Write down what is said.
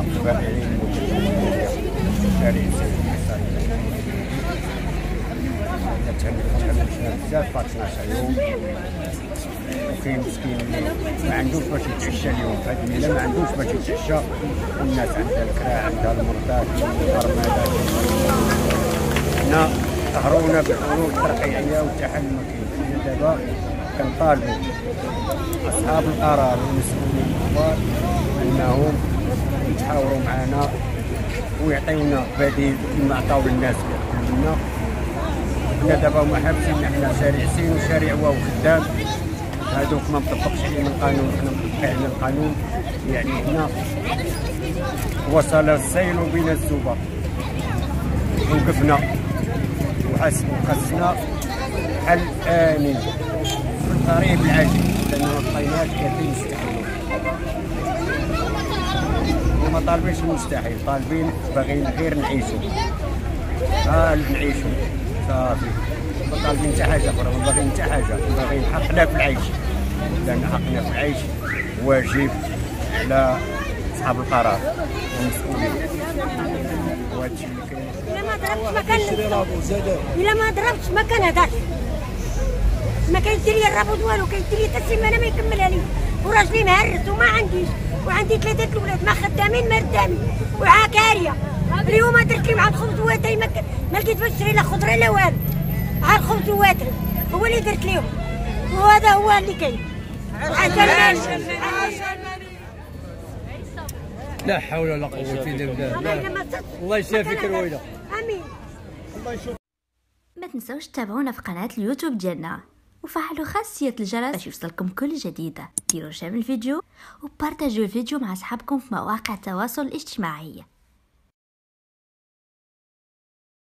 نعم وكاين مسكين ما عندوش باش يتعشى اليوم في هذه الليله، ما عندوش باش يتعشى، والناس عندها الكراع، عندها المرضى، البرمادات. حنا ظهرونا بالحلول الترقيعيه والتحل ما كاينش. دابا كنطالبوا اصحاب القرار والمسؤولين الكبار انهم يتحاوروا معنا ويعطيونا بديل كما عطاو للناس اللي قبلنا. حنا دابا هما حابسين، حنا شارعين وشارع واو خدام، هادوك ما مطبقش عليهم القانون، حنا مطبقين على القانون. يعني حنا وصل السيل بنا الزبر، وقفنا وقسنا حل آمن قريب العاجل، لأن القينات كافيين يستحيلون وما طالبينش المستحيل، طالبين باغيين غير نعيشو، نعيشو صافي، ما طالبين حتى حاجة أخرى، ما باغيين حتى حاجة، باغيين حقنا في العيش، لأن حقنا في العيش واجب على أصحاب القرار والمسؤولين. وهذا الشيء اللي كاين. إلا ما ضربتش ما كنهضرش، ما كيدير لي الرابط والو، كيدير لي حتى سيمانه ما يكملها لي، وراجلي مهرس وما عنديش، وعندي ثلاثه الولاد ما خدامين ما ردامين وعاكاريه. اليوم درت لي معاد خبز واتاي، ما لقيت باش نشري لا خضره لا والو، عاد خبز واتاي هو اللي درت ليهم، وهذا هو اللي كاين. لا حول ولا قوه الا بالله. الله يشافيك رويده، امين. الله يشوف. ما تنساوش تتابعونا في قناه اليوتيوب ديالنا وفعلوا خاصية الجرس باش يوصلكم كل جديد. ديروا شير الفيديو وبارطاجيو الفيديو مع اصحابكم في مواقع التواصل الاجتماعي.